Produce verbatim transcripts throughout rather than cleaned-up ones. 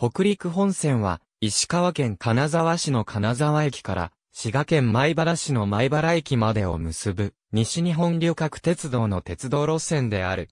北陸本線は、石川県金沢市の金沢駅から、滋賀県米原市の米原駅までを結ぶ、西日本旅客鉄道の鉄道路線である。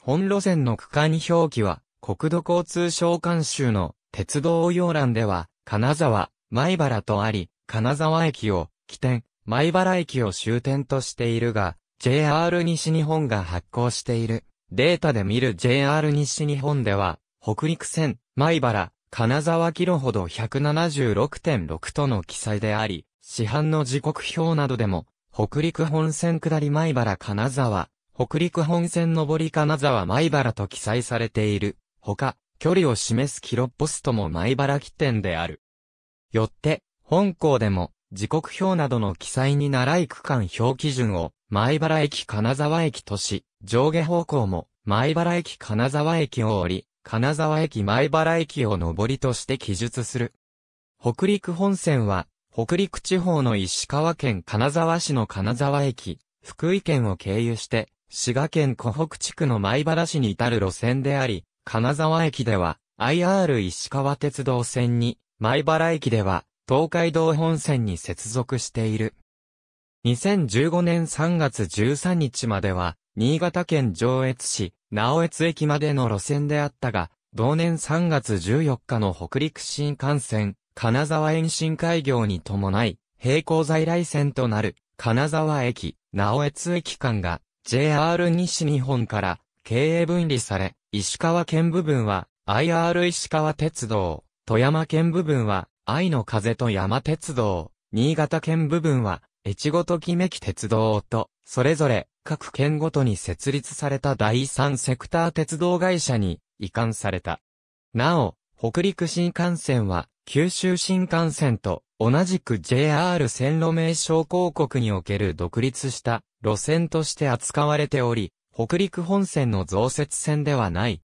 本路線の区間表記は、国土交通省監修の鉄道要覧では、金沢、米原とあり、金沢駅を起点、米原駅を終点としているが、ジェイアール 西日本が発行しているデータで見る ジェイアール 西日本では、北陸線、米原、金沢キロほど ひゃくななじゅうろくてんろく との記載であり、市販の時刻表などでも、北陸本線下り米原金沢、北陸本線上り金沢米原と記載されている。ほか、距離を示すキロポストも米原起点である。よって、本項でも、時刻表などの記載に倣い区間表記順を、米原駅金沢駅とし、上下方向も、米原駅金沢駅を降り、金沢駅米原駅を上りとして記述する。北陸本線は、北陸地方の石川県金沢市の金沢駅、福井県を経由して、滋賀県湖北地区の米原市に至る路線であり、金沢駅では、アイアール 石川鉄道線に、米原駅では、東海道本線に接続している。にせんじゅうごねんさんがつじゅうさんにちまでは、新潟県上越市、直江津駅までの路線であったが、同年さんがつじゅうよっかの北陸新幹線、金沢延伸開業に伴い、並行在来線となる、金沢駅、直江津駅間が、ジェイアール 西日本から経営分離され、石川県部分は、アイアール 石川鉄道、富山県部分は、愛の風と山鉄道、新潟県部分は、越後ときめき鉄道と、それぞれ、各県ごとに設立された第三セクター鉄道会社に移管された。なお、北陸新幹線は九州新幹線と同じく ジェイアール 線路名称広告における独立した路線として扱われており、北陸本線の増設線ではない。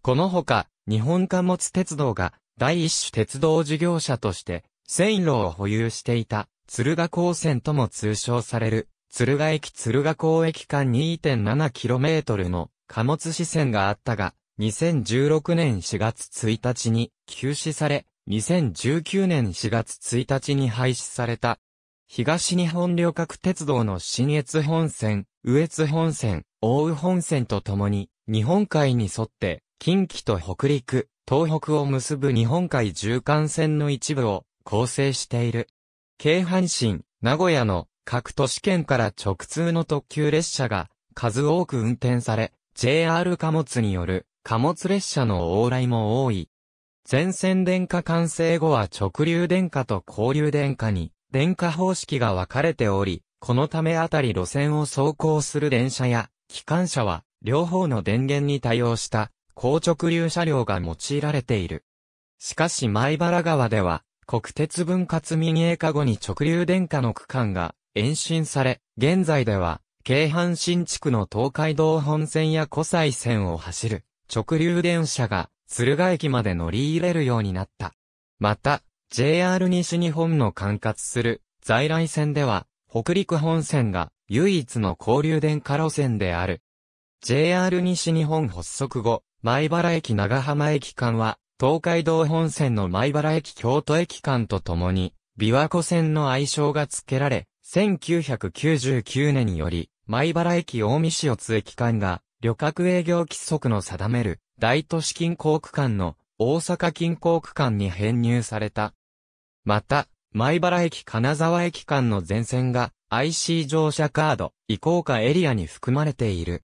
このほか、日本貨物鉄道が第一種鉄道事業者として線路を保有していた敦賀港線とも通称される。敦賀駅敦賀港駅間 にてんななキロメートル の貨物支線があったが、にせんじゅうろくねんしがつついたちに休止され、にせんじゅうきゅうねんしがつついたちに廃止された。東日本旅客鉄道の信越本線、羽越本線、奥羽本線とともに、日本海に沿って、近畿と北陸、東北を結ぶ日本海縦貫線の一部を構成している。京阪神、名古屋の、各都市圏から直通の特急列車が数多く運転され、ジェイアール 貨物による貨物列車の往来も多い。全線電化完成後は直流電化と交流電化に電化方式が分かれており、このためあたり路線を走行する電車や機関車は両方の電源に対応した高直流車両が用いられている。しかし米原川では国鉄分割民営化後に直流電化の区間が延伸され、現在では、京阪神地区の東海道本線や湖西線を走る直流電車が敦賀駅まで乗り入れるようになった。また、ジェイアール 西日本の管轄する在来線では、北陸本線が唯一の交流電化路線である。ジェイアール 西日本発足後、米原駅長浜駅間は、東海道本線の米原駅京都駅間とともに、琵琶湖線の愛称が付けられ、せんきゅうひゃくきゅうじゅうきゅうねんより、米原駅近江市四ツ駅間が、旅客営業規則の定める、大都市近郊区間の、大阪近郊区間に編入された。また、米原駅金沢駅間の全線が、アイシー 乗車カード、移行化エリアに含まれている。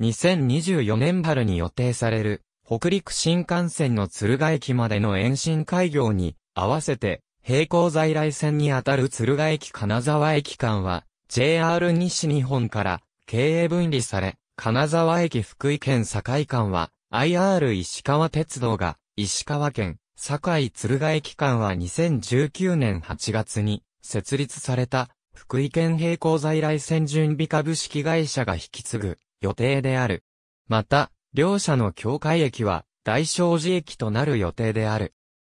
にせんにじゅうよねんはるに予定される、北陸新幹線の敦賀駅までの延伸開業に、合わせて、並行在来線にあたる敦賀駅金沢駅間は、ジェイアール 西日本から経営分離され、金沢駅福井県堺間は、アイアール 石川鉄道が、石川県堺敦賀駅間はにせんじゅうきゅうねんはちがつに設立された、福井県並行在来線準備株式会社が引き継ぐ予定である。また、両社の境界駅は、大正寺駅となる予定である。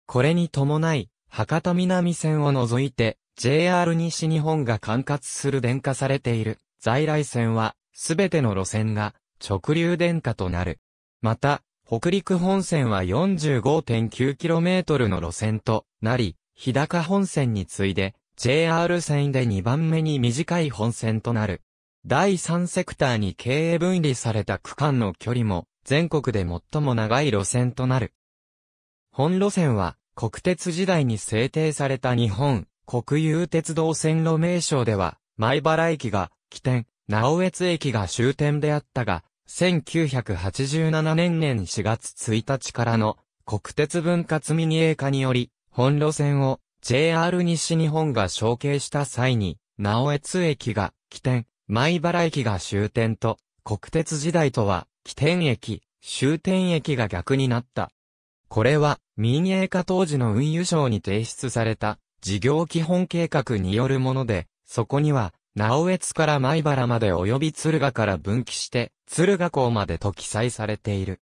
これに伴い、博多南線を除いて、ジェイアール 西日本が管轄する電化されている在来線は、すべての路線が直流電化となる。また、北陸本線は よんじゅうごてんきゅうキロメートル の路線となり、日高本線に次いで ジェイアール 線でにばんめに短い本線となる。だいさんセクターに経営分離された区間の距離も全国で最も長い路線となる。本路線は国鉄時代に制定された日本国有鉄道線路名称では米原駅が起点、直江津駅が終点であったが、せんきゅうひゃくはちじゅうななねんしがつついたちからの国鉄分割民営化により、本路線を ジェイアール 西日本が承継した際に、直江津駅が起点、米原駅が終点と、国鉄時代とは、起点駅、終点駅が逆になった。これは、民営化当時の運輸省に提出された、事業基本計画によるもので、そこには、直江津から米原まで及び敦賀から分岐して、敦賀港までと記載されている。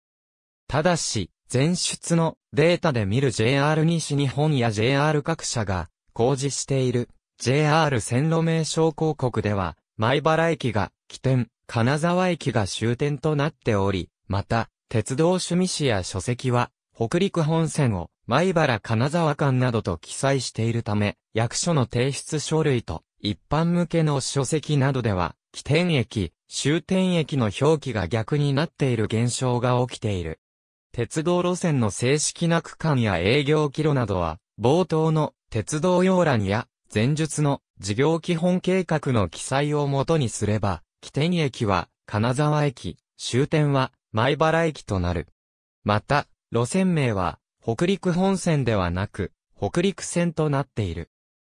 ただし、前出のデータで見る ジェイアール 西日本や ジェイアール 各社が公示している ジェイアール 線路名称広告では、米原駅が起点、金沢駅が終点となっており、また、鉄道趣味誌や書籍は、北陸本線を米原金沢間などと記載しているため、役所の提出書類と一般向けの書籍などでは、起点駅、終点駅の表記が逆になっている現象が起きている。鉄道路線の正式な区間や営業キロなどは、冒頭の鉄道要覧や前述の事業基本計画の記載をもとにすれば、起点駅は金沢駅、終点は米原駅となる。また、路線名は北陸本線ではなく、北陸線となっている。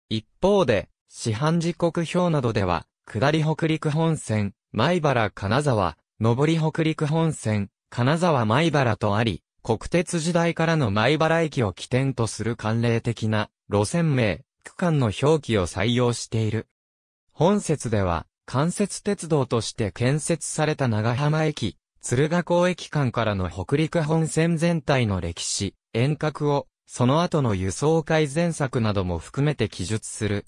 一方で、市販時刻表などでは、下り北陸本線、米原金沢、上り北陸本線、金沢米原とあり、国鉄時代からの米原駅を起点とする慣例的な路線名、区間の表記を採用している。本節では、間接鉄道として建設された長浜駅、敦賀港駅間からの北陸本線全体の歴史、沿革を、その後の輸送改善策なども含めて記述する。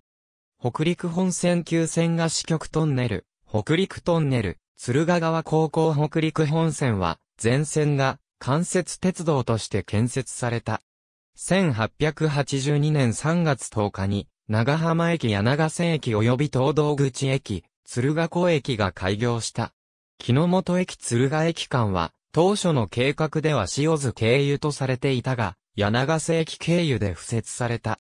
北陸本線急線が支局トンネル、北陸トンネル、敦賀川高校北陸本線は、全線が間接鉄道として建設された。せんはっぴゃくはちじゅうにねんさんがつとおかに、長浜駅や長瀬駅及び東道口駅、敦賀港駅が開業した。木之本駅敦賀駅間は、当初の計画では塩津経由とされていたが、柳瀬駅経由で敷設された。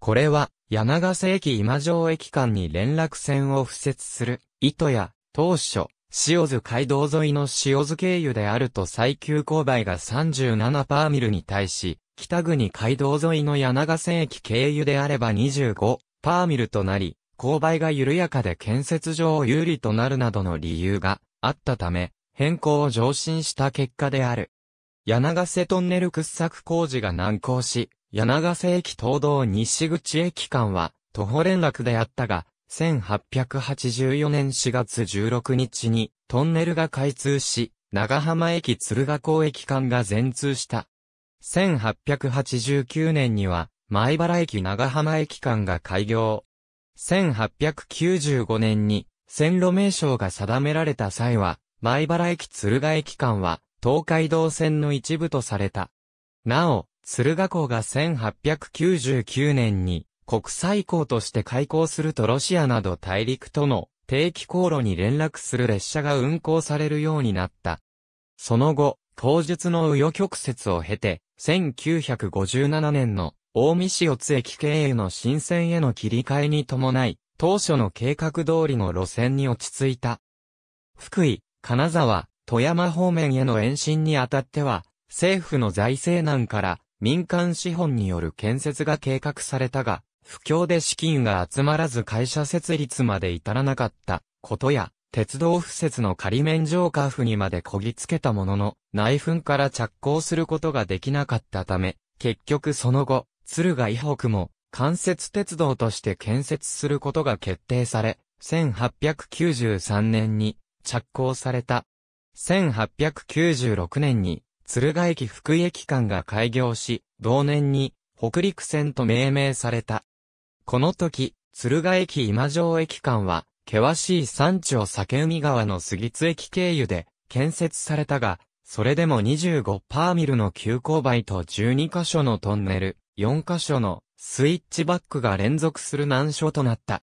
これは、柳瀬駅今城駅間に連絡線を敷設する、意図や、当初、塩津街道沿いの塩津経由であると最急勾配がさんじゅうななパーミルに対し、北国街道沿いの柳瀬駅経由であればにじゅうごパーミルとなり、勾配が緩やかで建設上有利となるなどの理由があったため、変更を上申した結果である。柳瀬トンネル掘削工事が難航し、柳瀬駅東道西口駅間は徒歩連絡であったが、せんはっぴゃくはちじゅうよねんしがつじゅうろくにちにトンネルが開通し、長浜駅敦賀港駅間が全通した。せんはっぴゃくはちじゅうきゅうねんには米原駅長浜駅間が開業。せんはっぴゃくきゅうじゅうごねんに線路名称が定められた際は、米原駅敦賀駅間は東海道線の一部とされた。なお、敦賀港がせんはっぴゃくきゅうじゅうきゅうねんに国際港として開港するとロシアなど大陸との定期航路に連絡する列車が運行されるようになった。その後、当日の紆余曲折を経て、せんきゅうひゃくごじゅうななねんの近江塩津駅経由の新線への切り替えに伴い、当初の計画通りの路線に落ち着いた。福井、金沢、富山方面への延伸にあたっては、政府の財政難から、民間資本による建設が計画されたが、不況で資金が集まらず会社設立まで至らなかったことや、鉄道敷設の仮免除カーフにまでこぎつけたものの、内紛から着工することができなかったため、結局その後、敦賀以北も間接鉄道として建設することが決定され、せんはっぴゃくきゅうじゅうさんねんに着工された。せんはっぴゃくきゅうじゅうろくねんに、敦賀駅福井駅間が開業し、同年に北陸線と命名された。この時、敦賀駅今城駅間は、険しい山地を避け海川の杉津駅経由で建設されたが、それでもにじゅうごパーミルの急勾配とじゅうにカ所のトンネル、よんカ所のスイッチバックが連続する難所となった。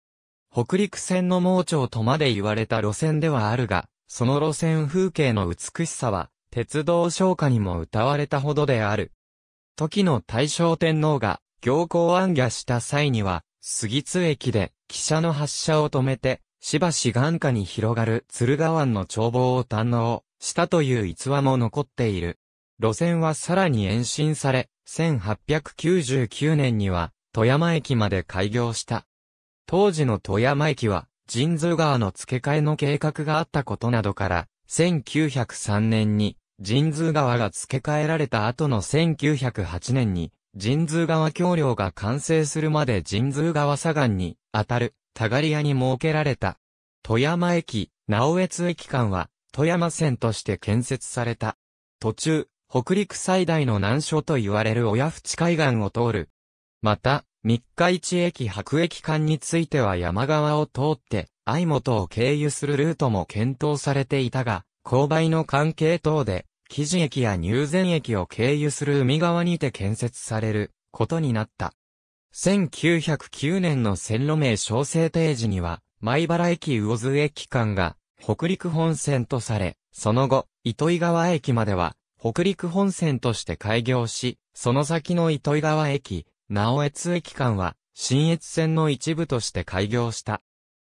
北陸線の盲腸とまで言われた路線ではあるが、その路線風景の美しさは、鉄道唱歌にも歌われたほどである。時の大正天皇が、行幸行脚した際には、杉津駅で、汽車の発車を止めて、しばし眼下に広がる敦賀湾の眺望を堪能したという逸話も残っている。路線はさらに延伸され、せんはっぴゃくきゅうじゅうきゅうねんには、富山駅まで開業した。当時の富山駅は、神通川の付け替えの計画があったことなどから、せんきゅうひゃくさんねんに、神通川が付け替えられた後のせんきゅうひゃくはちねんに、神通川橋梁が完成するまで神通川左岸に、あたる、たがり屋に設けられた。富山駅、直江津駅間は、富山線として建設された。途中、北陸最大の難所と言われる親淵海岸を通る。また、三日市駅白駅間については山側を通って、相本を経由するルートも検討されていたが、勾配の関係等で、木地駅や入善駅を経由する海側にて建設されることになった。せんきゅうひゃくきゅうねんの線路名小制定時には、米原駅魚津駅間が北陸本線とされ、その後、糸魚川駅までは北陸本線として開業し、その先の糸魚川駅、直江津駅間は信越線の一部として開業した。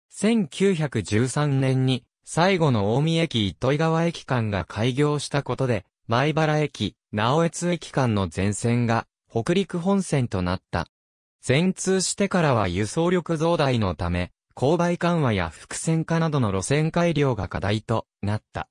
せんきゅうひゃくじゅうさんねんに、最後の近江駅糸魚川駅間が開業したことで、米原駅、直江津駅間の全線が北陸本線となった。全通してからは輸送力増大のため、勾配緩和や複線化などの路線改良が課題となった。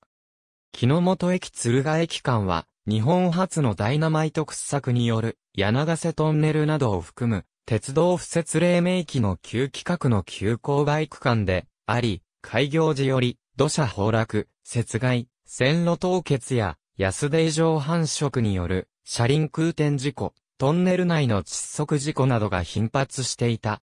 木之本駅敦賀駅間は、日本初のダイナマイト掘削による柳瀬トンネルなどを含む、鉄道敷設黎明期の旧規格の急勾配区間であり、開業時より、土砂崩落、雪害、線路凍結や安田異常繁殖による車輪空転事故、トンネル内の窒息事故などが頻発していた。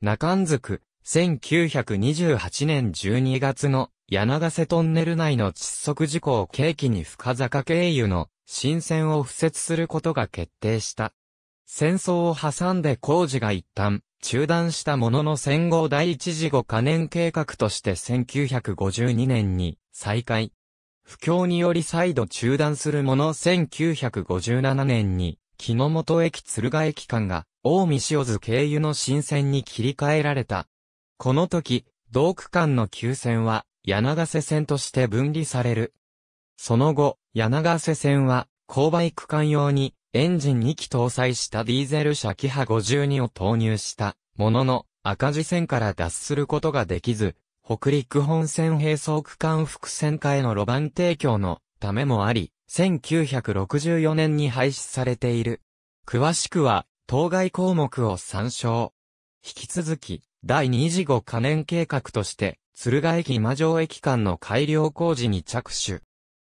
中神津区、せんきゅうひゃくにじゅうはちねんじゅうにがつの柳瀬トンネル内の窒息事故を契機に深坂経由の新線を敷設することが決定した。戦争を挟んで工事が一旦中断したものの戦後第一次五カ年計画としてせんきゅうひゃくごじゅうにねんに再開。不況により再度中断するものせんきゅうひゃくごじゅうななねんに木之本駅敦賀駅間が近江塩津経由の新線に切り替えられた。この時、同区間の旧線は柳瀬線として分離される。その後、柳瀬線は勾配区間用にエンジンにき搭載したディーゼル車キハごじゅうにを投入したものの赤字線から脱することができず、北陸本線並走区間複線化への路盤提供のためもあり、せんきゅうひゃくろくじゅうよねんに廃止されている。詳しくは当該項目を参照。引き続き、第二次五カ年計画として、敦賀駅今城駅間の改良工事に着手。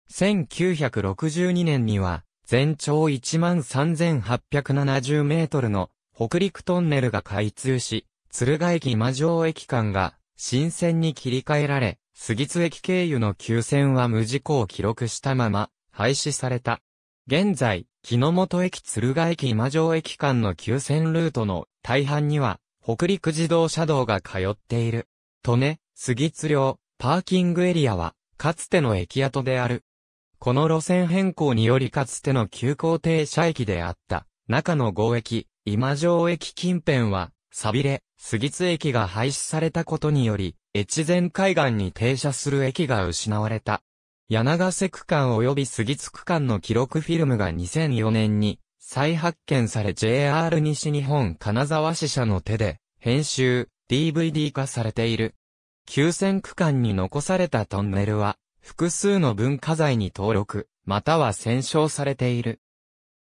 せんきゅうひゃくろくじゅうにねんには、全長 いちまんさんぜんはっぴゃくななじゅうメートルの北陸トンネルが開通し、敦賀駅今城駅間が新線に切り替えられ、杉津駅経由の旧線は無事故を記録したまま廃止された。現在、木之本駅敦賀駅今城駅間の旧線ルートの大半には北陸自動車道が通っている。利根、杉津両、パーキングエリアはかつての駅跡である。この路線変更によりかつての急行停車駅であった、中野郷駅、今城駅近辺は、錆れ、杉津駅が廃止されたことにより、越前海岸に停車する駅が失われた。柳瀬区間及び杉津区間の記録フィルムがにせんよねんに再発見され ジェイアール 西日本金沢支社の手で、編集、ディーブイディー 化されている。旧線区間に残されたトンネルは、複数の文化財に登録、または選奨されている。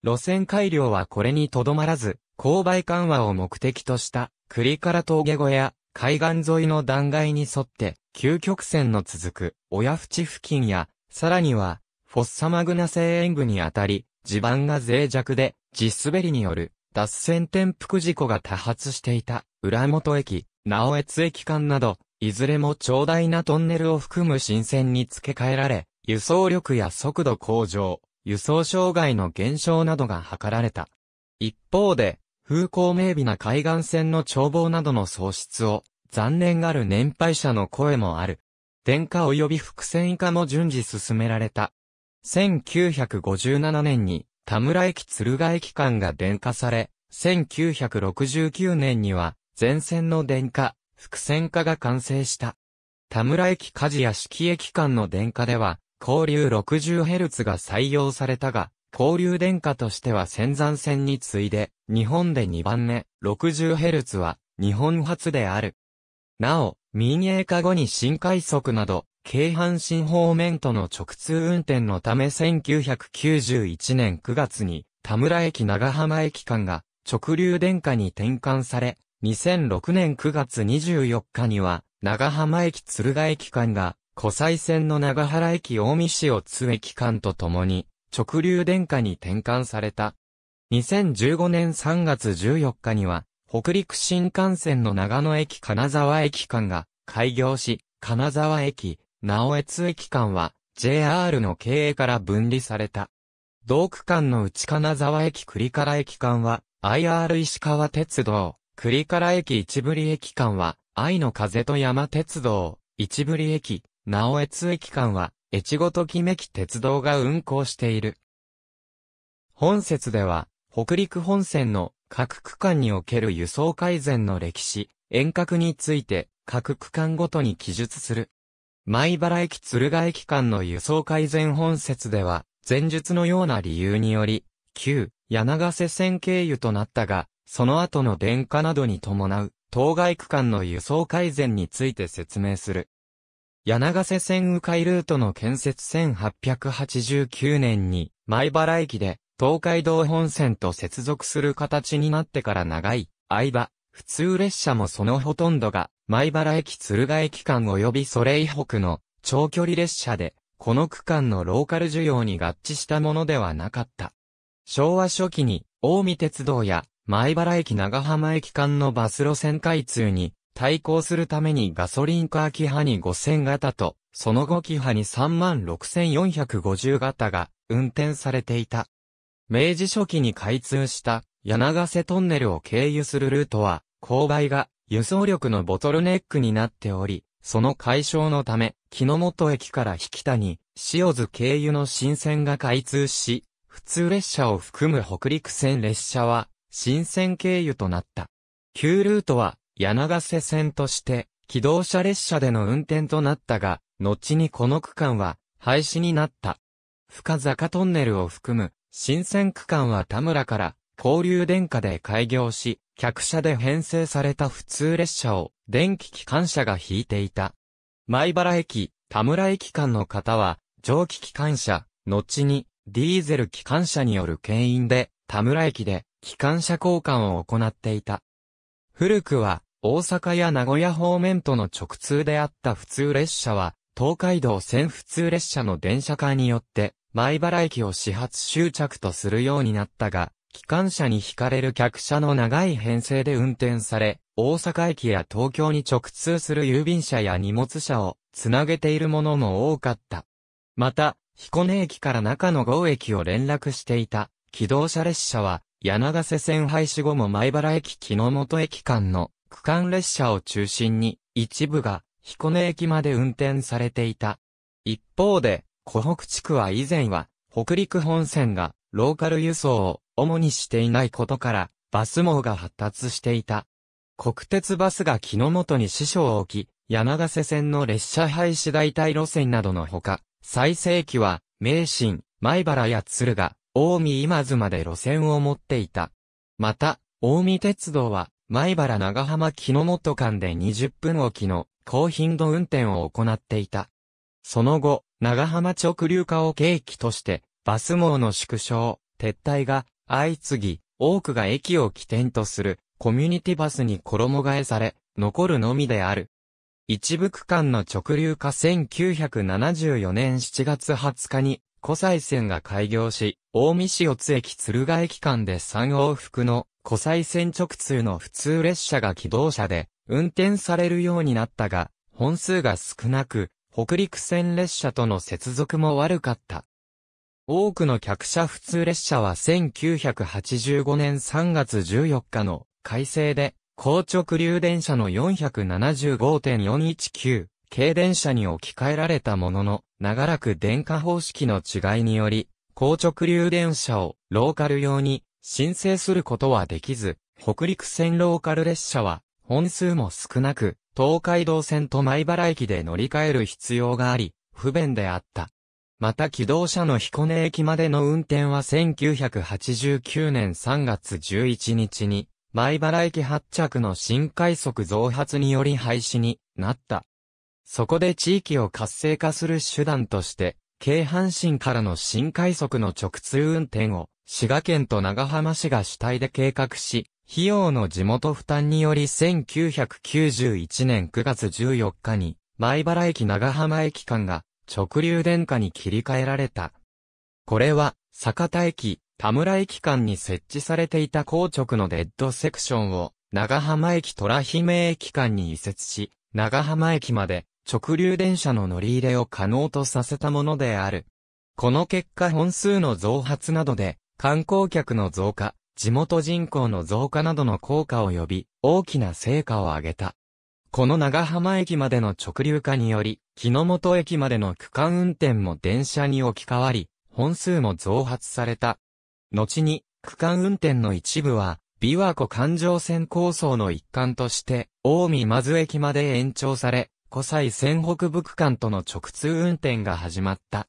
路線改良はこれにとどまらず、勾配緩和を目的とした、栗から峠越えや、海岸沿いの断崖に沿って、急曲線の続く、親淵付近や、さらには、フォッサマグナ西縁部にあたり、地盤が脆弱で、地滑りによる、脱線転覆事故が多発していた、浦本駅、直江津駅間など、いずれも長大なトンネルを含む新線に付け替えられ、輸送力や速度向上、輸送障害の減少などが図られた。一方で、風光明媚な海岸線の眺望などの喪失を残念がる年配者の声もある。電化及び複線以下も順次進められた。せんきゅうひゃくごじゅうななねんに田村駅敦賀駅間が電化され、せんきゅうひゃくろくじゅうきゅうねんには全線の電化、複線化が完成した。田村駅鍛冶屋敷駅間の電化では、交流 ろくじゅうヘルツ が採用されたが、交流電化としては仙山線に次いで、日本でにばんめ、ろくじゅうヘルツ は日本初である。なお、民営化後に新快速など、京阪神方面との直通運転のためせんきゅうひゃくきゅうじゅういちねんくがつに、田村駅長浜駅間が直流電化に転換され、にせんろくねんくがつにじゅうよっかには、長浜駅敦賀駅間が、湖西線の長原駅近江市を津駅間とともに、直流電化に転換された。にせんじゅうごねんさんがつじゅうよっかには、北陸新幹線の長野駅金沢駅間が開業し、金沢駅、直江津駅間は ジェイアール の経営から分離された。同区間のうち金沢駅栗原駅間は アイアール 石川鉄道、栗原駅市振駅間は愛の風と山鉄道、市振駅、直江津駅間は越後ときめき鉄道が運行している。本節では、北陸本線の各区間における輸送改善の歴史、沿革について各区間ごとに記述する。米原駅敦賀駅間の輸送改善本節では、前述のような理由により、旧柳瀬線経由となったが、その後の電化などに伴う、当該区間の輸送改善について説明する。柳瀬線迂回ルートの建設せんはっぴゃくはちじゅうきゅうねんに、米原駅で、東海道本線と接続する形になってから長い間、普通列車もそのほとんどが、米原駅敦賀駅間及びそれ以北の長距離列車で、この区間のローカル需要に合致したものではなかった。昭和初期に、近江鉄道や、米原駅長浜駅間のバス路線開通に、対抗するためにガソリンカー機派にごせんがたと、その後機派にさんまんろくせんよんひゃくごじゅうがたが運転されていた。明治初期に開通した柳瀬トンネルを経由するルートは、勾配が輸送力のボトルネックになっており、その解消のため、木之本駅から引田に、塩津経由の新線が開通し、普通列車を含む北陸線列車は、新線経由となった。旧ルートは、柳瀬線として、気動車列車での運転となったが、後にこの区間は、廃止になった。深坂トンネルを含む、新線区間は田村から、交流電化で開業し、客車で編成された普通列車を、電気機関車が引いていた。米原駅、田村駅間の方は、蒸気機関車、後に、ディーゼル機関車による牽引で、田村駅で、機関車交換を行っていた。古くは、大阪や名古屋方面との直通であった普通列車は、東海道線普通列車の電車化によって、米原駅を始発終着とするようになったが、機関車に引かれる客車の長い編成で運転され、大阪駅や東京に直通する郵便車や荷物車をつなげているものも多かった。また、彦根駅から中野郷駅を連絡していた、気動車列車は、柳瀬線廃止後も米原駅木之本駅間の、区間列車を中心に一部が彦根駅まで運転されていた。一方で、湖北地区は以前は北陸本線がローカル輸送を主にしていないことからバス網が発達していた。国鉄バスが木之本に支障を置き、柳瀬線の列車廃止代替路線などのほか、最盛期は名神、米原や敦賀、近江今津まで路線を持っていた。また、近江鉄道は米原長浜木之本間でにじゅっぷんおきの高頻度運転を行っていた。その後、長浜直流化を契機として、バス網の縮小、撤退が相次ぎ、多くが駅を起点とするコミュニティバスに衣替えされ、残るのみである。一部区間の直流化せんきゅうひゃくななじゅうよねんしちがつはつかに、湖西線が開業し、近江市四ツ駅敦賀駅間でさんおうふくの湖西線直通の普通列車が気動車で運転されるようになったが、本数が少なく、北陸線列車との接続も悪かった。多くの客車普通列車はせんきゅうひゃくはちじゅうごねんさんがつじゅうよっかの改正で、高直流電車の よんひゃくななじゅうごてんよんいちきゅう 系電車に置き換えられたものの、長らく電化方式の違いにより、高直流電車をローカル用に申請することはできず、北陸線ローカル列車は本数も少なく、東海道線と米原駅で乗り換える必要があり、不便であった。また気動車の彦根駅までの運転はせんきゅうひゃくはちじゅうきゅうねんさんがつじゅういちにちに、米原駅発着の新快速増発により廃止になった。そこで地域を活性化する手段として、京阪神からの新快速の直通運転を、滋賀県と長浜市が主体で計画し、費用の地元負担によりせんきゅうひゃくきゅうじゅういちねんくがつじゅうよっかに、米原駅長浜駅間が直流電化に切り替えられた。これは、酒田駅、田村駅間に設置されていた高直のデッドセクションを、長浜駅虎姫駅間に移設し、長浜駅まで直流電車の乗り入れを可能とさせたものである。この結果本数の増発などで、観光客の増加、地元人口の増加などの効果を呼び、大きな成果を上げた。この長浜駅までの直流化により、木之本駅までの区間運転も電車に置き換わり、本数も増発された。後に、区間運転の一部は、琵琶湖環状線構想の一環として、近江真津駅まで延長され、湖西線北部区間との直通運転が始まった。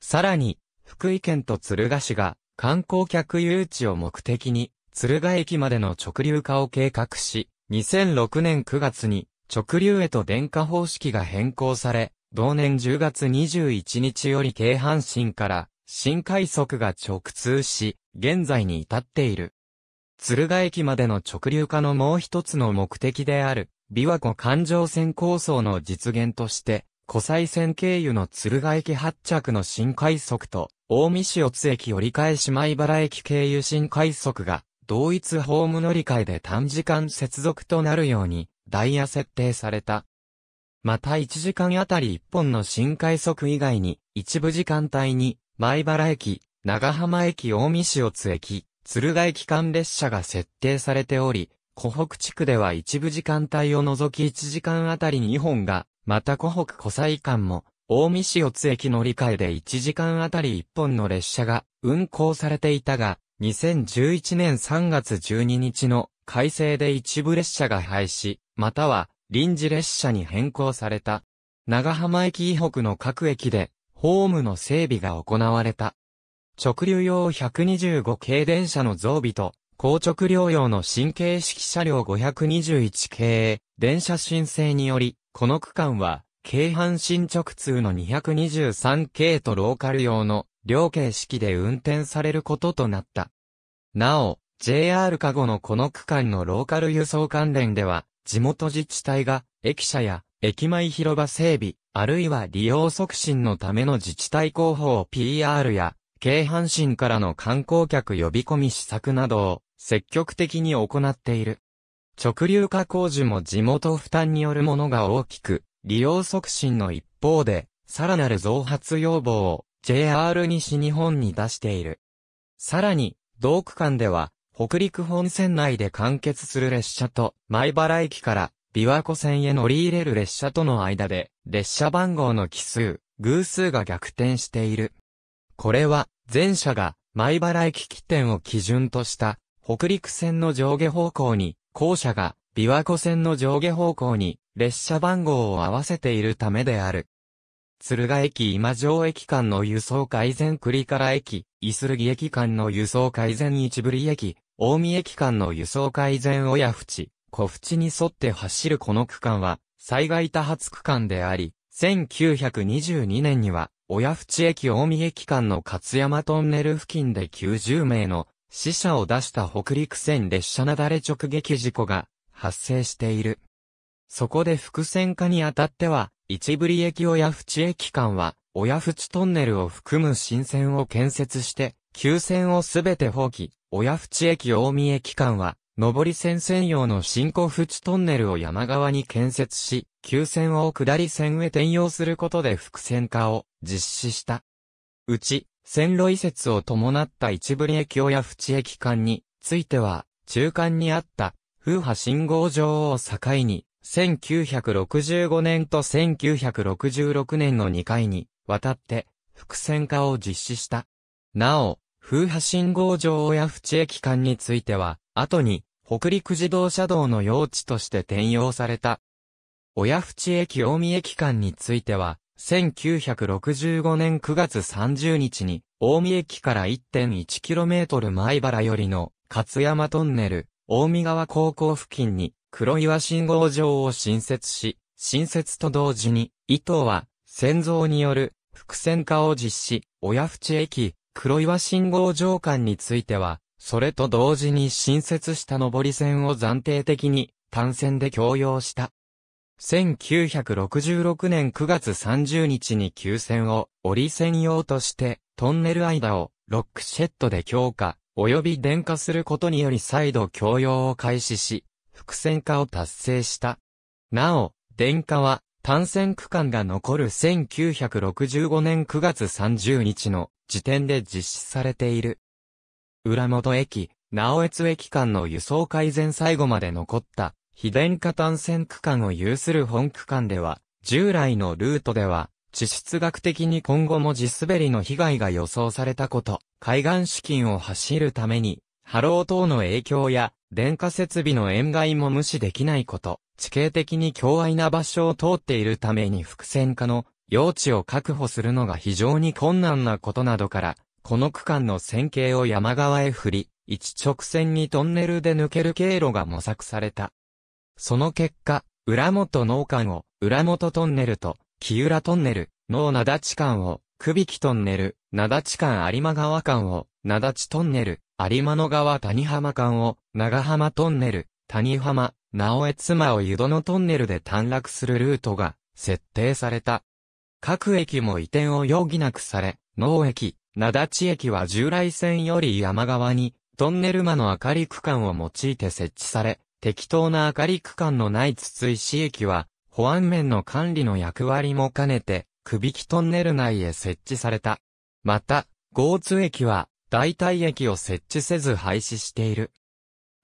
さらに、福井県と敦賀市が、観光客誘致を目的に、敦賀駅までの直流化を計画し、にせんろくねんくがつに直流へと電化方式が変更され、同年じゅうがつにじゅういちにちより京阪神から新快速が直通し、現在に至っている。敦賀駅までの直流化のもう一つの目的である、琵琶湖環状線構想の実現として、湖西線経由の敦賀駅発着の新快速と、近江市四ツ駅折り返し米原駅経由新快速が同一ホーム乗り換えで短時間接続となるようにダイヤ設定された。またいちじかんあたりいっぽんの新快速以外に一部時間帯に米原駅、長浜駅、近江市四ツ駅、敦賀駅間列車が設定されており、湖北地区では一部時間帯を除きいちじかんあたりにほんが、また湖北湖西間も近江市四ツ駅乗り換えでいちじかんあたりいっぽんの列車が運行されていたが、にせんじゅういちねんさんがつじゅうににちの改正で一部列車が廃止、または臨時列車に変更された。長浜駅以北の各駅でホームの整備が行われた。直流用ひゃくにじゅうごけい電車の増備と、高直流用の新形式車両ごひゃくにじゅういちけい電車申請により、この区間は、京阪神直通のにひゃくにじゅうさんけいとローカル用の両形式で運転されることとなった。なお、ジェイアール 加護のこの区間のローカル輸送関連では、地元自治体が駅舎や駅前広場整備、あるいは利用促進のための自治体広報 ピーアール や、京阪神からの観光客呼び込み施策などを積極的に行っている。直流化工事も地元負担によるものが大きく、利用促進の一方で、さらなる増発要望を ジェイアール 西日本に出している。さらに、同区間では、北陸本線内で完結する列車と、米原駅から琵琶湖線へ乗り入れる列車との間で、列車番号の奇数、偶数が逆転している。これは、前者が米原駅起点を基準とした、北陸線の上下方向に、後者が琵琶湖線の上下方向に、列車番号を合わせているためである。敦賀駅今城駅間の輸送改善栗原駅、伊勢木駅間の輸送改善市振駅、近江駅間の輸送改善親淵、小淵に沿って走るこの区間は、災害多発区間であり、せんきゅうひゃくにじゅうにねんには、親淵駅近江駅間の勝山トンネル付近できゅうじゅうめいの死者を出した北陸線列車なだれ直撃事故が発生している。そこで複線化にあたっては、市振駅親淵駅間は、親淵トンネルを含む新線を建設して、旧線をすべて放棄、親淵駅近江駅間は、上り線専用の新興淵トンネルを山側に建設し、旧線を下り線へ転用することで複線化を実施した。うち、線路移設を伴った市振駅親淵駅間については、中間にあった風波信号場を境に、せんきゅうひゃくろくじゅうごねんとせんきゅうひゃくろくじゅうろくねんのにかいにわたって複線化を実施した。なお、風波信号場親淵駅間については、後に北陸自動車道の用地として転用された。親淵駅近江駅間については、せんきゅうひゃくろくじゅうごねんくがつさんじゅうにちに、近江駅から いってんいちキロメートル 米原よりの勝山トンネル、近江川高校付近に黒岩信号場を新設し、新設と同時に、以東は、線造による複線化を実施、親淵駅、黒岩信号場間については、それと同時に新設した上り線を暫定的に単線で共用した。せんきゅうひゃくろくじゅうろくねんくがつさんじゅうにちに旧線を折り線用としてトンネル間をロックシェッドで強化及び電化することにより再度共用を開始し、複線化を達成した。なお、電化は単線区間が残るせんきゅうひゃくろくじゅうごねんくがつさんじゅうにちの時点で実施されている。浦本駅、直江津駅間の輸送改善最後まで残った、非電化単線区間を有する本区間では、従来のルートでは、地質学的に今後も地滑りの被害が予想されたこと、海岸資金を走るために、波浪等の影響や、電化設備の塩害も無視できないこと、地形的に狭隘な場所を通っているために複線化の用地を確保するのが非常に困難なことなどから、この区間の線形を山側へ振り、一直線にトンネルで抜ける経路が模索された。その結果、浦本能間を浦本トンネルと、木浦トンネル、能名立間を久引トンネル、名立間有馬川間を名立トンネル、有馬の川谷浜間を長浜トンネル、谷浜、直江妻を湯殿トンネルで短絡するルートが設定された。各駅も移転を余儀なくされ、能駅、名立駅は従来線より山側にトンネル間の明かり区間を用いて設置され、適当な明かり区間のない筒石駅は保安面の管理の役割も兼ねて久引トンネル内へ設置された。また、江津駅は代替駅を設置せず廃止している。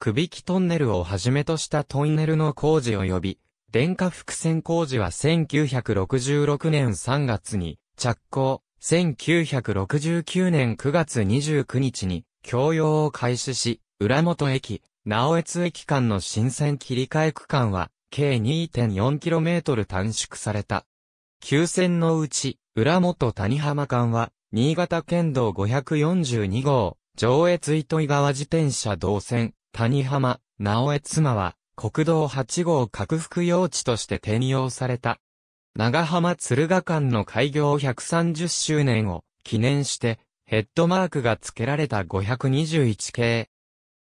久引トンネルをはじめとしたトンネルの工事及び電化複線工事はせんきゅうひゃくろくじゅうろくねんさんがつに着工。せんきゅうひゃくろくじゅうきゅうねんくがつにじゅうくにちに共用を開始し、浦本駅、直江津駅間の新線切り替え区間は、計 にてんよんキロメートル 短縮された。旧線のうち、浦本谷浜間は、新潟県道ごひゃくよんじゅうにごう、上越糸魚川自転車道線、谷浜、直江妻は、国道はちごう拡幅用地として転用された。長浜敦賀間の開業ひゃくさんじゅっしゅうねんを記念してヘッドマークが付けられたごひゃくにじゅういちけい。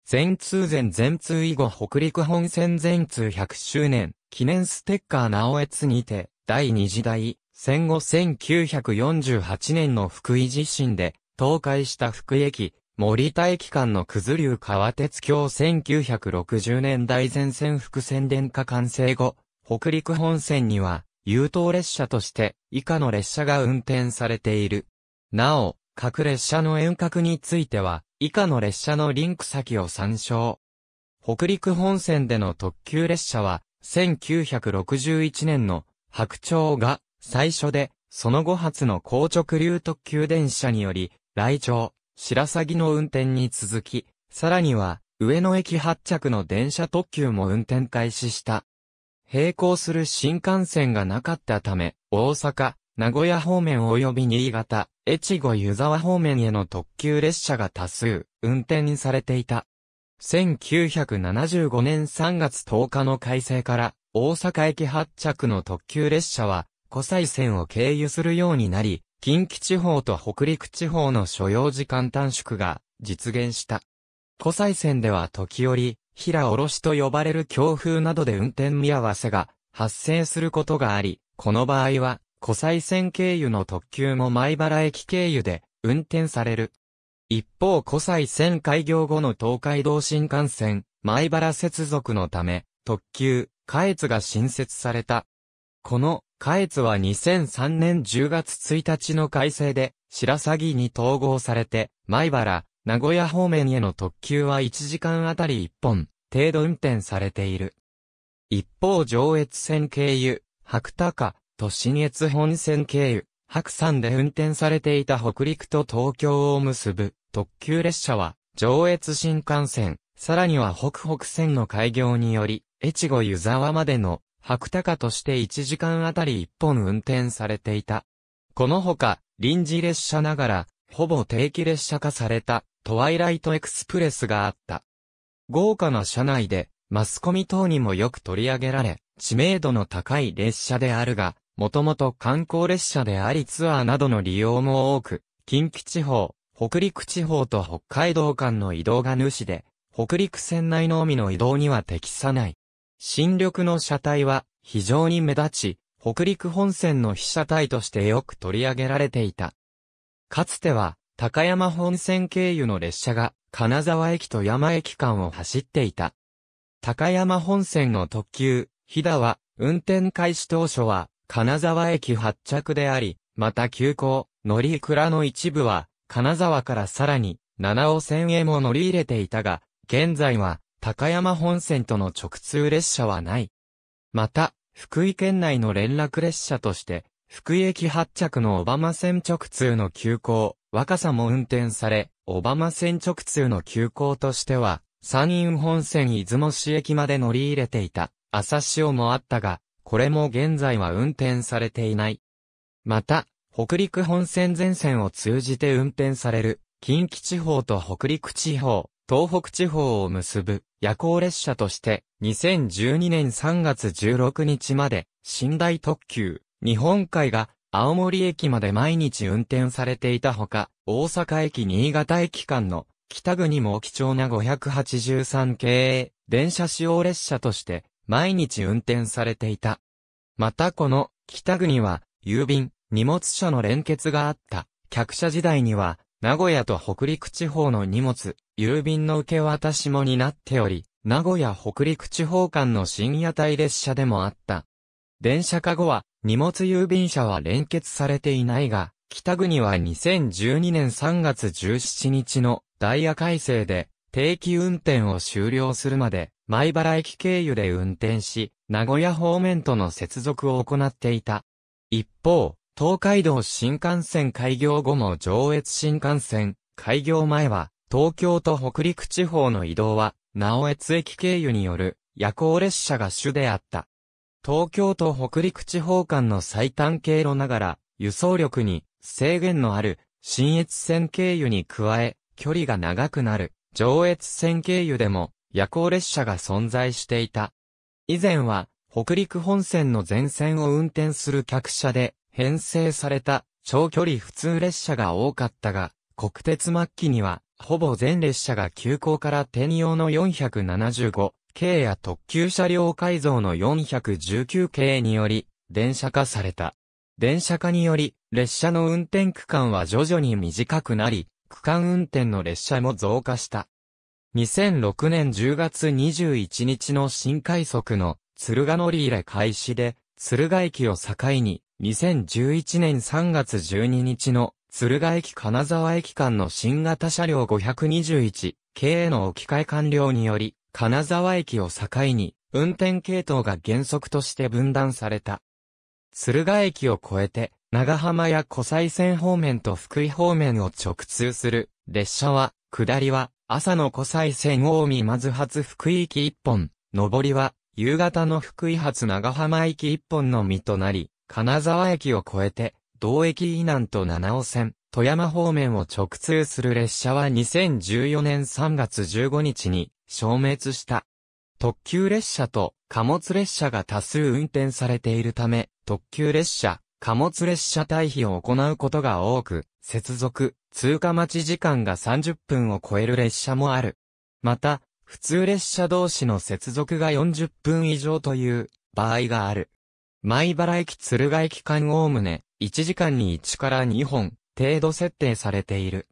全通前全通以後北陸本線全通ひゃくしゅうねん記念ステッカー直江津にて第二次大戦後せんきゅうひゃくよんじゅうはちねんの福井地震で倒壊した福井駅、森田駅間の九頭竜川鉄橋せんきゅうひゃくろくじゅうねんだい前線複線電化完成後、北陸本線には優等列車として以下の列車が運転されている。なお、各列車の沿革については以下の列車のリンク先を参照。北陸本線での特急列車はせんきゅうひゃくろくじゅういちねんの白鳥が最初でその後発の高直流特急電車により来鳥、白鷺の運転に続き、さらには上野駅発着の電車特急も運転開始した。並行する新幹線がなかったため、大阪、名古屋方面及び新潟、越後湯沢方面への特急列車が多数、運転されていた。せんきゅうひゃくななじゅうごねんさんがつとおかの改正から、大阪駅発着の特急列車は、湖西線を経由するようになり、近畿地方と北陸地方の所要時間短縮が実現した。湖西線では時折、平おろしと呼ばれる強風などで運転見合わせが発生することがあり、この場合は、湖西線経由の特急も米原駅経由で運転される。一方湖西線開業後の東海道新幹線、米原接続のため、特急、下越が新設された。この、下越はにせんさんねんじゅうがつついたちの改正で、白鷺に統合されて、米原、名古屋方面への特急はいちじかんあたりいっぽん、程度運転されている。一方上越線経由、白鷹、と信越本線経由、白山で運転されていた北陸と東京を結ぶ特急列車は上越新幹線、さらには北北線の開業により、越後湯沢までの白鷹としていちじかんあたりいっぽん運転されていた。このほか、臨時列車ながら、ほぼ定期列車化されたトワイライトエクスプレスがあった。豪華な車内で、マスコミ等にもよく取り上げられ、知名度の高い列車であるが、もともと観光列車でありツアーなどの利用も多く、近畿地方、北陸地方と北海道間の移動が主で、北陸線内のみの移動には適さない。新緑の車体は非常に目立ち、北陸本線の被写体としてよく取り上げられていた。かつては、高山本線経由の列車が、金沢駅と山駅間を走っていた。高山本線の特急、飛騨は、運転開始当初は、金沢駅発着であり、また急行、乗り鞍の一部は、金沢からさらに、七尾線へも乗り入れていたが、現在は、高山本線との直通列車はない。また、福井県内の連絡列車として、福井駅発着の小浜線直通の急行、若狭も運転され、小浜線直通の急行としては、山陰本線出雲市駅まで乗り入れていた、朝潮もあったが、これも現在は運転されていない。また、北陸本線全線を通じて運転される、近畿地方と北陸地方、東北地方を結ぶ夜行列車として、にせんじゅうにねんさんがつじゅうろくにちまで、寝台特急、日本海が青森駅まで毎日運転されていたほか、大阪駅新潟駅間の、北国も貴重なごひゃくはちじゅうさんけい電車使用列車として毎日運転されていた。またこの北国は郵便、荷物車の連結があった。客車時代には名古屋と北陸地方の荷物、郵便の受け渡しも担っており、名古屋北陸地方間の深夜帯列車でもあった。電車化後は荷物郵便車は連結されていないが、北国はにせんじゅうにねんさんがつじゅうしちにちのダイヤ改正で定期運転を終了するまで米原駅経由で運転し、名古屋方面との接続を行っていた。一方、東海道新幹線開業後も上越新幹線開業前は東京と北陸地方の移動は直江津駅経由による夜行列車が主であった。東京と北陸地方間の最短経路ながら輸送力に制限のある信越線経由に加え、距離が長くなる上越線経由でも夜行列車が存在していた。以前は北陸本線の全線を運転する客車で編成された長距離普通列車が多かったが、国鉄末期にはほぼ全列車が急行から転用のよんひゃくななじゅうごけいや特急車両改造のよんひゃくじゅうきゅうけいにより電車化された。電車化により、列車の運転区間は徐々に短くなり、区間運転の列車も増加した。にせんろくねんじゅうがつにじゅういちにちの新快速の敦賀乗り入れ開始で、敦賀駅を境に、にせんじゅういちねんさんがつじゅうににちの敦賀駅金沢駅間の新型車両ごひゃくにじゅういちけいへの置き換え完了により、金沢駅を境に、運転系統が原則として分断された。敦賀駅を越えて、長浜や湖西線方面と福井方面を直通する列車は、下りは朝の湖西線近江松発福井行きいっぽん、上りは夕方の福井発長浜行きいっぽんのみとなり、金沢駅を越えて、同駅以南と七尾線、富山方面を直通する列車はにせんじゅうよねんさんがつじゅうごにちに消滅した。特急列車と貨物列車が多数運転されているため、特急列車、貨物列車対比を行うことが多く、接続、通過待ち時間がさんじゅっぷんを超える列車もある。また、普通列車同士の接続がよんじゅっぷん以上という場合がある。米原駅敦賀駅間おおむねいちじかんにいちからにほん程度設定されている。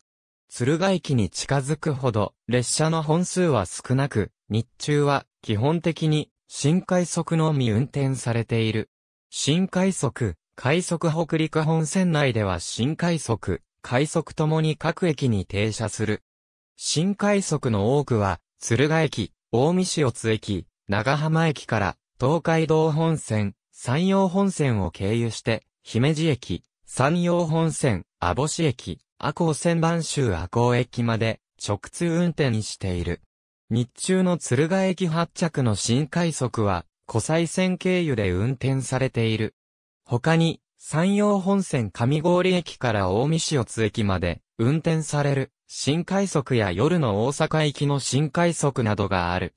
敦賀駅に近づくほど列車の本数は少なく、日中は基本的に新快速のみ運転されている。新快速、快速北陸本線内では新快速、快速ともに各駅に停車する。新快速の多くは、敦賀駅、近江市四ツ駅、長浜駅から、東海道本線、山陽本線を経由して、姫路駅、山陽本線、網干駅、赤穂線播州赤穂駅まで、直通運転している。日中の敦賀駅発着の新快速は、湖西線経由で運転されている。他に、山陽本線上郡駅から近江市四ツ駅まで、運転される、新快速や夜の大阪行きの新快速などがある。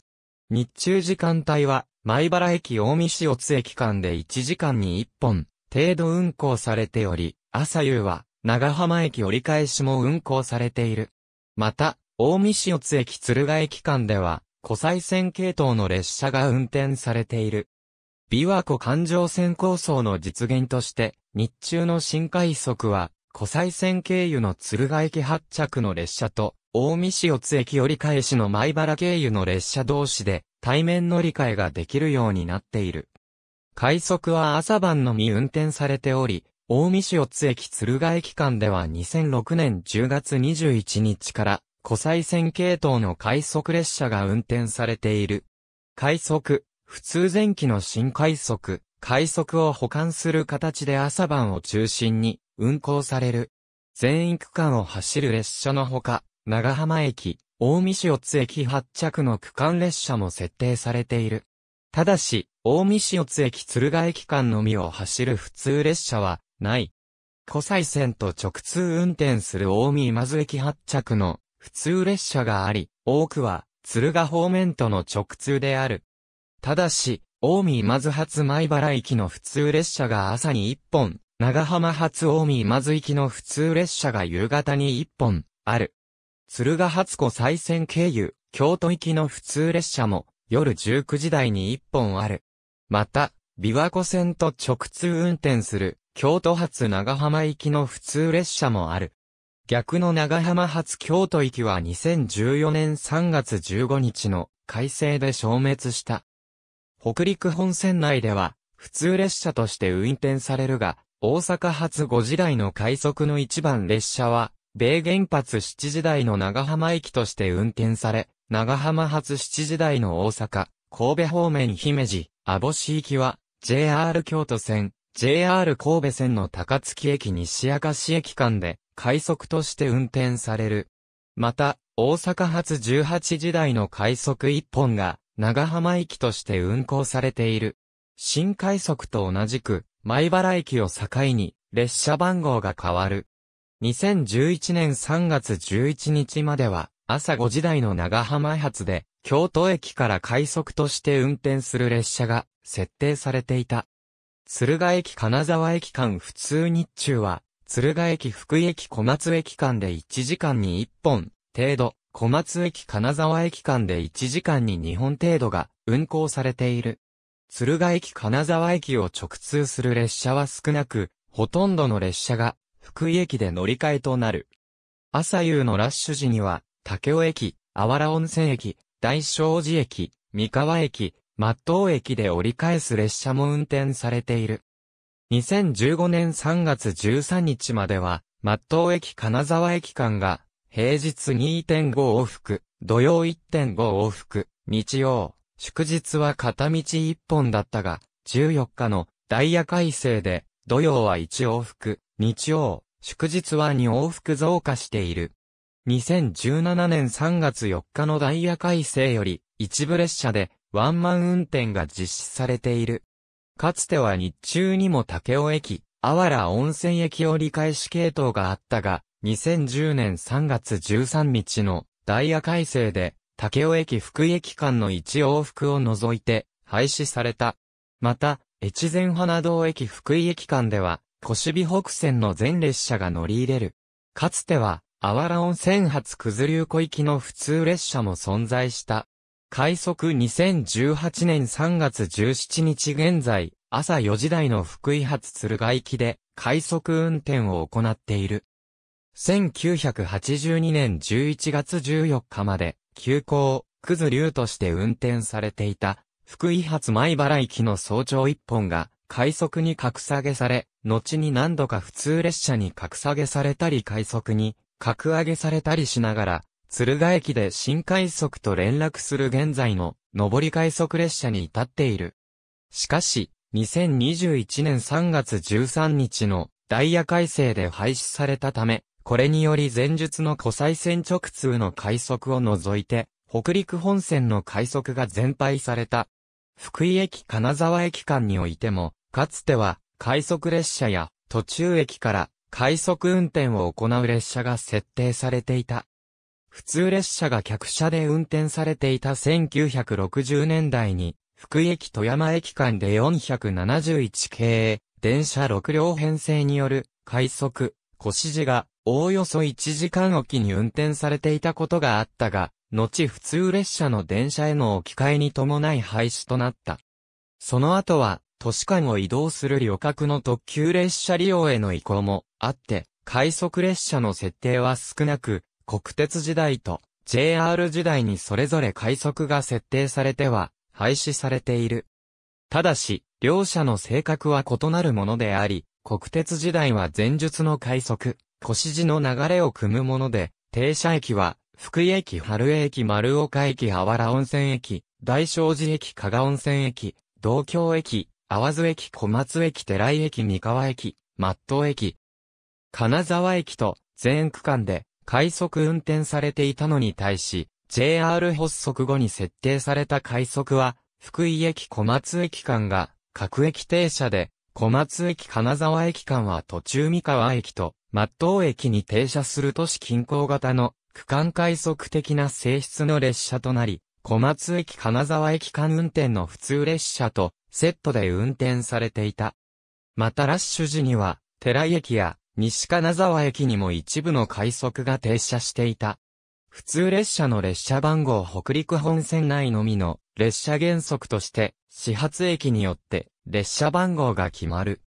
日中時間帯は、米原駅近江市四ツ駅間でいちじかんにいっぽん、程度運行されており、朝夕は、長浜駅折り返しも運行されている。また、近江市四ツ駅敦賀駅間では、湖西線系統の列車が運転されている。琵琶湖環状線構想の実現として、日中の新快速は、湖西線経由の敦賀駅発着の列車と、近江市四ツ駅折り返しの米原経由の列車同士で、対面乗り換えができるようになっている。快速は朝晩のみ運転されており、近江市四ツ駅敦賀駅間ではにせんろくねんじゅうがつにじゅういちにちから、湖西線系統の快速列車が運転されている。快速、普通前期の新快速、快速を補完する形で朝晩を中心に、運行される。全域区間を走る列車のほか、長浜駅、近江市四ツ駅発着の区間列車も設定されている。ただし、近江市四ツ駅敦賀駅間のみを走る普通列車は、ない。湖西線と直通運転する近江今津駅発着の普通列車があり、多くは、敦賀方面との直通である。ただし、近江今津発米原駅の普通列車が朝にいっぽん、長浜発近江今津行きの普通列車が夕方にいっぽん、ある。敦賀発湖西線経由、京都行きの普通列車も、夜じゅうくじ台にいっぽんある。また、琵琶湖線と直通運転する、京都発長浜行きの普通列車もある。逆の長浜発京都行きはにせんじゅうよねんさんがつじゅうごにちの改正で消滅した。北陸本線内では、普通列車として運転されるが、大阪発ごじ台の快速のいちばん列車は、米原発しちじ台の長浜駅として運転され、長浜発しちじ台の大阪、神戸方面姫路、網干行きは、ジェイアール 京都線、ジェイアール 神戸線の高槻駅西明石駅間で、快速として運転される。また、大阪発じゅうはちじ台の快速いっぽんが、長浜駅として運行されている。新快速と同じく、米原駅を境に、列車番号が変わる。にせんじゅういちねんさんがつじゅういちにちまでは、朝ごじ台の長浜発で、京都駅から快速として運転する列車が、設定されていた。敦賀駅金沢駅間普通日中は、敦賀駅福井駅小松駅間でいちじかんにいっぽん、程度、小松駅金沢駅間でいちじかんににほん程度が、運行されている。敦賀駅金沢駅を直通する列車は少なく、ほとんどの列車が福井駅で乗り換えとなる。朝夕のラッシュ時には、武雄駅、あわら温泉駅、大正寺駅、三河駅、松任駅で折り返す列車も運転されている。にせんじゅうごねんさんがつじゅうさんにちまでは、松任駅金沢駅間が、平日 にてんご 往復、土曜 いってんご 往復、日曜。祝日は片道いっぽんだったが、じゅうよっかのダイヤ改正で、土曜はいち往復、日曜、祝日はに往復増加している。にせんじゅうななねんさんがつよっかのダイヤ改正より、一部列車でワンマン運転が実施されている。かつては日中にも武雄駅、あわら温泉駅折り返し系統があったが、にせんじゅうねんさんがつじゅうさんにちのダイヤ改正で、武雄駅福井駅間のいち往復を除いて廃止された。また、越前花堂駅福井駅間では、越美北線の全列車が乗り入れる。かつては、あわら温泉発九頭竜湖行きの普通列車も存在した。快速にせんじゅうはちねんさんがつじゅうしちにち現在、朝よじ台の福井発敦賀行きで、快速運転を行っている。せんきゅうひゃくはちじゅうにねんじゅういちがつじゅうよっかまで、急行、くず竜として運転されていた、福井発米原行きの早朝一本が、快速に格下げされ、後に何度か普通列車に格下げされたり快速に格上げされたりしながら、敦賀駅で新快速と連絡する現在の上り快速列車に至っている。しかし、にせんにじゅういちねんさんがつじゅうさんにちのダイヤ改正で廃止されたため、これにより前述の湖西線直通の快速を除いて、北陸本線の快速が全廃された。福井駅金沢駅間においても、かつては快速列車や途中駅から快速運転を行う列車が設定されていた。普通列車が客車で運転されていたせんきゅうひゃくろくじゅうねんだいに、福井駅富山駅間でよんひゃくななじゅういちけい、電車ろくりょうへんせいによる快速、こしじがおおよそいちじかんおきに運転されていたことがあったが、後普通列車の電車への置き換えに伴い廃止となった。その後は、都市間を移動する旅客の特急列車利用への移行もあって、快速列車の設定は少なく、国鉄時代と ジェイアール 時代にそれぞれ快速が設定されては廃止されている。ただし、両者の性格は異なるものであり、国鉄時代は前述の快速、こしじの流れを組むもので、停車駅は、福井駅、春江駅、丸岡駅、あわら温泉駅、大正寺駅、加賀温泉駅、道橋駅、淡津駅、小松駅、寺井駅、三河駅、松任駅、金沢駅と全区間で快速運転されていたのに対し、ジェイアール 発足後に設定された快速は、福井駅、小松駅間が各駅停車で、小松駅、金沢駅間は途中三河駅と松任駅に停車する都市近郊型の区間快速的な性質の列車となり、小松駅金沢駅間運転の普通列車とセットで運転されていた。またラッシュ時には、寺井駅や西金沢駅にも一部の快速が停車していた。普通列車の列車番号北陸本線内のみの列車原則として、始発駅によって列車番号が決まる。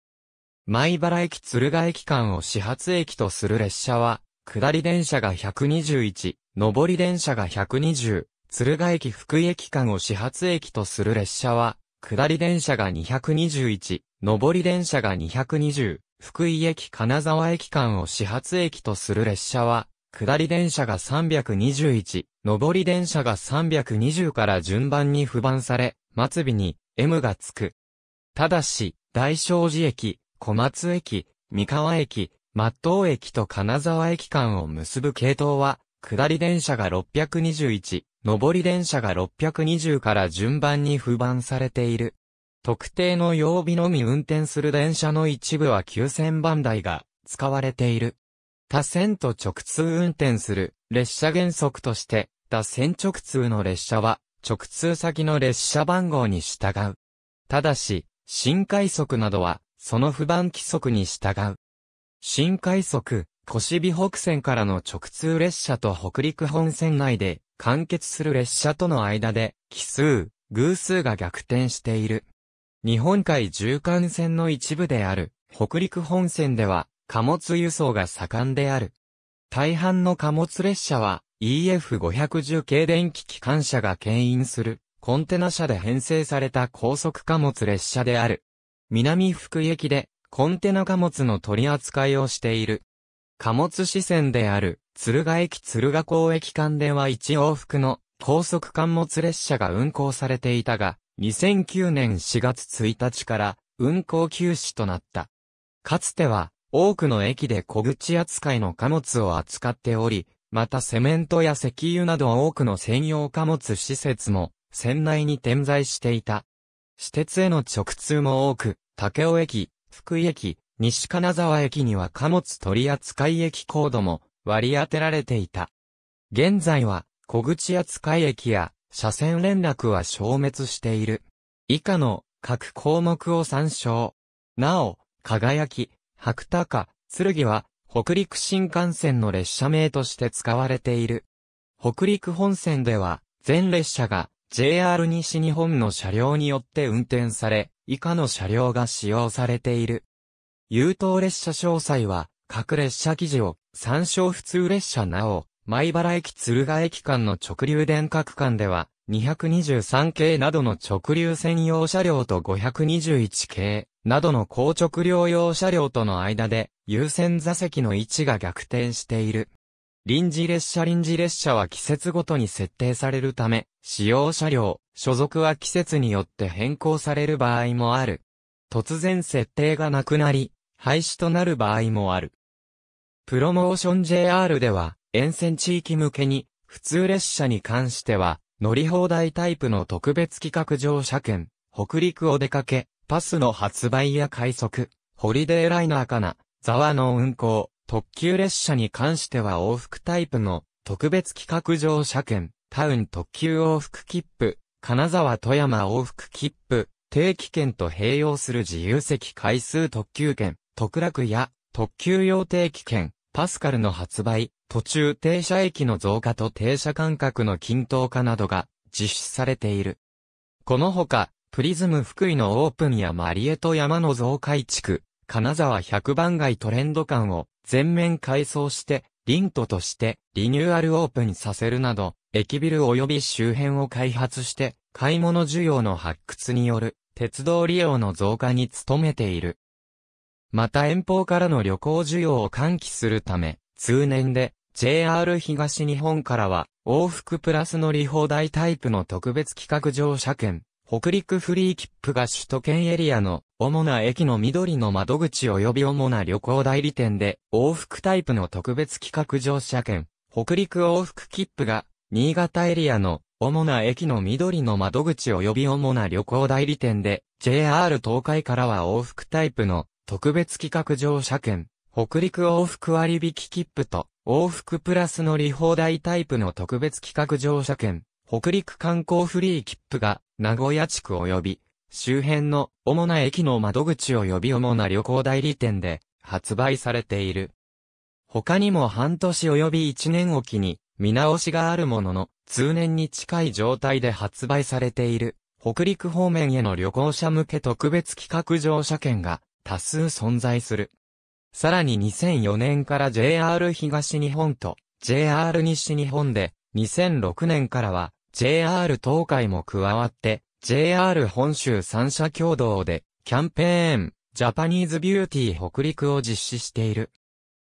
米原駅敦賀駅間を始発駅とする列車は、下り電車がひゃくにじゅういち、上り電車がひゃくにじゅう、敦賀駅福井駅間を始発駅とする列車は、下り電車がにひゃくにじゅういち、上り電車がにひゃくにじゅう、福井駅金沢駅間を始発駅とする列車は、下り電車がさんびゃくにじゅういち、上り電車がさんびゃくにじゅうから順番に付番され、末尾に エム がつく。ただし、大正寺駅、小松駅、三河駅、松任駅と金沢駅間を結ぶ系統は、下り電車がろっぴゃくにじゅういち、上り電車がろっぴゃくにじゅうから順番に付番されている。特定の曜日のみ運転する電車の一部はきゅうせんばんだいが使われている。他線と直通運転する列車原則として、他線直通の列車は直通先の列車番号に従う。ただし、新快速などはその付番規則に従う。新快速、越美北線からの直通列車と北陸本線内で完結する列車との間で奇数、偶数が逆転している。日本海縦貫線の一部である北陸本線では貨物輸送が盛んである。大半の貨物列車は イーエフごひゃくじゅう 系電気機関車が牽引するコンテナ車で編成された高速貨物列車である。南福井駅でコンテナ貨物の取り扱いをしている。貨物支線である、敦賀駅敦賀港駅間ではいちおうふくの高速貨物列車が運行されていたが、にせんきゅうねんしがつついたちから運行休止となった。かつては、多くの駅で小口扱いの貨物を扱っており、またセメントや石油など多くの専用貨物施設も、線内に点在していた。私鉄への直通も多く、武雄駅、福井駅、西金沢駅には貨物取扱駅コードも割り当てられていた。現在は小口扱駅や車線連絡は消滅している。以下の各項目を参照。なお、輝き、白鷹、剣は北陸新幹線の列車名として使われている。北陸本線では全列車が ジェイアール 西日本の車両によって運転され、以下の車両が使用されている。優等列車詳細は、各列車記事を山椒普通列車なお、米原駅敦賀駅間の直流電化区間では、にひゃくにじゅうさん系などの直流専用車両とごひゃくにじゅういち系などの高直両用車両との間で、優先座席の位置が逆転している。臨時列車臨時列車は季節ごとに設定されるため、使用車両、所属は季節によって変更される場合もある。突然設定がなくなり、廃止となる場合もある。プロモーション ジェイアール では、沿線地域向けに、普通列車に関しては、乗り放題タイプの特別企画乗車券、北陸お出かけ、パスの発売や快速、ホリデーライナーかな、ザワの運行、特急列車に関しては往復タイプの特別企画乗車券、タウン特急往復切符、金沢富山往復切符、定期券と併用する自由席回数特急券、特楽や特急用定期券、パスカルの発売、途中停車駅の増加と停車間隔の均等化などが実施されている。このほか、プリズム福井のオープンやマリエと山の増改築、金沢百番街トレンド館を全面改装して、リントとしてリニューアルオープンさせるなど、駅ビル及び周辺を開発して、買い物需要の発掘による鉄道利用の増加に努めている。また遠方からの旅行需要を喚起するため、通年で ジェイアール 東日本からは往復プラス乗り放題タイプの特別企画乗車券、北陸フリー切符が首都圏エリアの主な駅の緑の窓口及び主な旅行代理店で往復タイプの特別企画乗車券、北陸往復切符が新潟エリアの主な駅の緑の窓口及び主な旅行代理店で ジェイアール 東海からは往復タイプの特別企画乗車券、北陸往復割引切符と往復プラス乗り放題タイプの特別企画乗車券、北陸観光フリー切符が名古屋地区及び周辺の主な駅の窓口及び主な旅行代理店で発売されている。他にも半年及びいちねんおきに見直しがあるものの通年に近い状態で発売されている北陸方面への旅行者向け特別企画乗車券が多数存在する。さらににせんよねんから ジェイアール 東日本と ジェイアール 西日本でにせんろくねんからは ジェイアール 東海も加わって ジェイアール 本州さん社共同でキャンペーンジャパニーズビューティー北陸を実施している。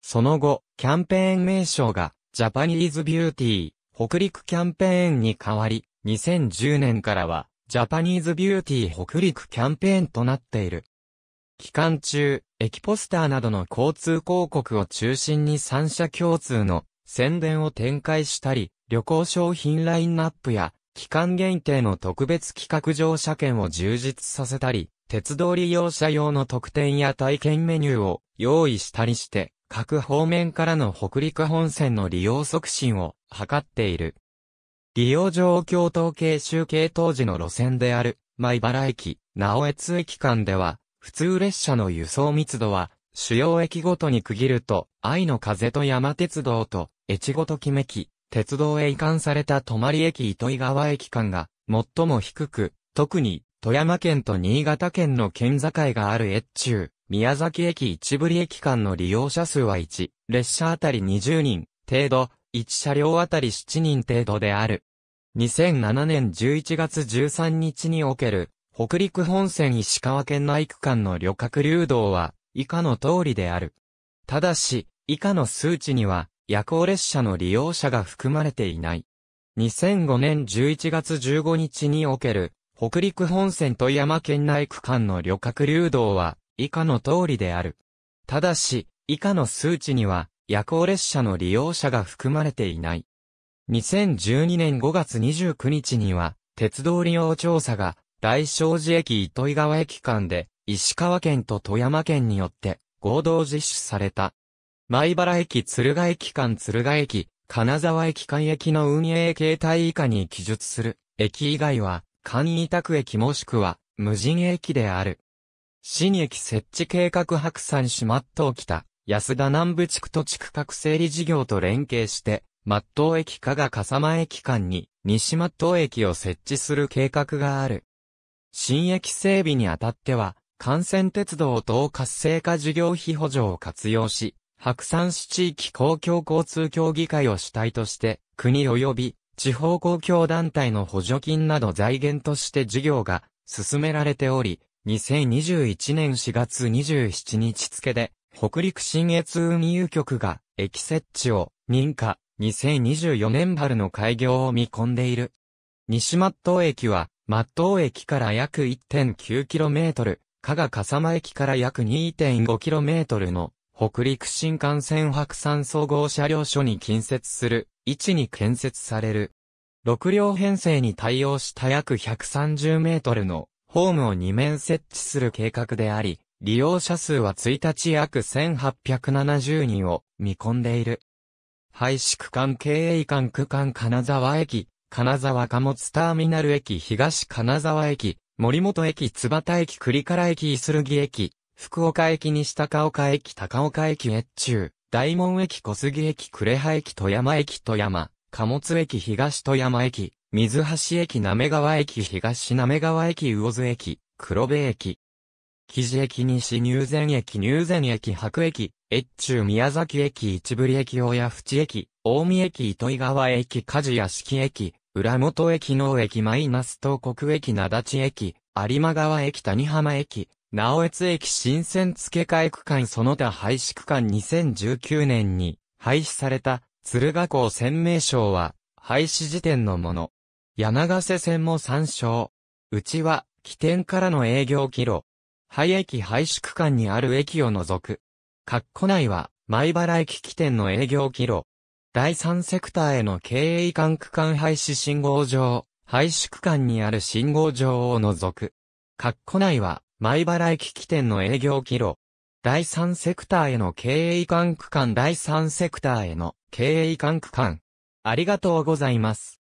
その後、キャンペーン名称がジャパニーズビューティー北陸キャンペーンに変わり、にせんじゅうねんからはジャパニーズビューティー北陸キャンペーンとなっている。期間中、駅ポスターなどの交通広告を中心にさん社共通の宣伝を展開したり、旅行商品ラインナップや期間限定の特別企画乗車券を充実させたり、鉄道利用者用の特典や体験メニューを用意したりして、各方面からの北陸本線の利用促進を図っている。利用状況統計集計当時の路線である、米原駅、直江津駅間では、普通列車の輸送密度は、主要駅ごとに区切ると、愛の風と山鉄道と、越後ときめき、鉄道へ移管された泊駅糸魚川駅間が、最も低く、特に、富山県と新潟県の県境がある越中、宮崎駅市振駅間の利用者数はいち、列車あたりにじゅうにん、程度、いち車両あたりしちにん程度である。にせんななねんじゅういちがつじゅうさんにちにおける、北陸本線石川県内区間の旅客流動は以下の通りである。ただし、以下の数値には夜行列車の利用者が含まれていない。にせんごねんじゅういちがつじゅうごにちにおける北陸本線富山県内区間の旅客流動は以下の通りである。ただし、以下の数値には夜行列車の利用者が含まれていない。にせんじゅうにねんごがつにじゅうくにちには鉄道利用調査が大正寺駅糸魚川駅間で、石川県と富山県によって、合同実施された。米原駅敦賀駅間敦賀駅、金沢駅間駅の運営形態以下に記述する、駅以外は、簡易委託駅もしくは、無人駅である。新駅設置計画白山市松任北、安田南部地区と地区画整理事業と連携して、松任駅加賀笠間駅間に、西松任駅を設置する計画がある。新駅整備にあたっては、幹線鉄道等活性化事業費補助を活用し、白山市地域公共交通協議会を主体として、国及び地方公共団体の補助金など財源として事業が進められており、にせんにじゅういちねんしがつにじゅうしちにち付で、北陸信越運輸局が駅設置を認可、にせんにじゅうよねん春の開業を見込んでいる。西松任駅は、松任駅から約 いってんきゅうキロメートル、加賀笠間駅から約 にてんごキロメートルの北陸新幹線白山総合車両所に近接する位置に建設される。ろくりょうへんせいに対応した約ひゃくさんじゅうメートルのホームをにめん設置する計画であり、利用者数はいちにち約せんはっぴゃくななじゅうにんを見込んでいる。廃止区間経営管区間金沢駅、金沢貨物ターミナル駅東金沢駅、森本駅津幡駅栗原駅伊鶴木駅、福岡駅西高岡駅高岡駅越中、大門駅小杉駅呉羽駅富山駅富山、貨物駅東富山駅、水橋駅滑川駅東滑川駅魚津駅、黒部駅。木地駅西入善駅入善駅白駅、越中宮崎駅市振駅親淵駅、大見駅糸魚川駅梶屋敷駅、浦本駅能駅マイナス東国駅名立駅、有馬川駅谷浜駅、直江津駅新線付け替え区間その他廃止区間にせんじゅうきゅうねんに廃止された敦賀港線名称は廃止時点のもの。柳瀬線も参照。うちは起点からの営業キロ。廃駅廃止区間にある駅を除く。括弧内は、米原駅起点の営業キロ。だいさんセクターへの経営管区間廃止信号場、廃止区間にある信号場を除く。括弧内は、米原駅起点の営業キロ。だいさんセクターへの経営管区間、だいさんセクターへの経営管区間。ありがとうございます。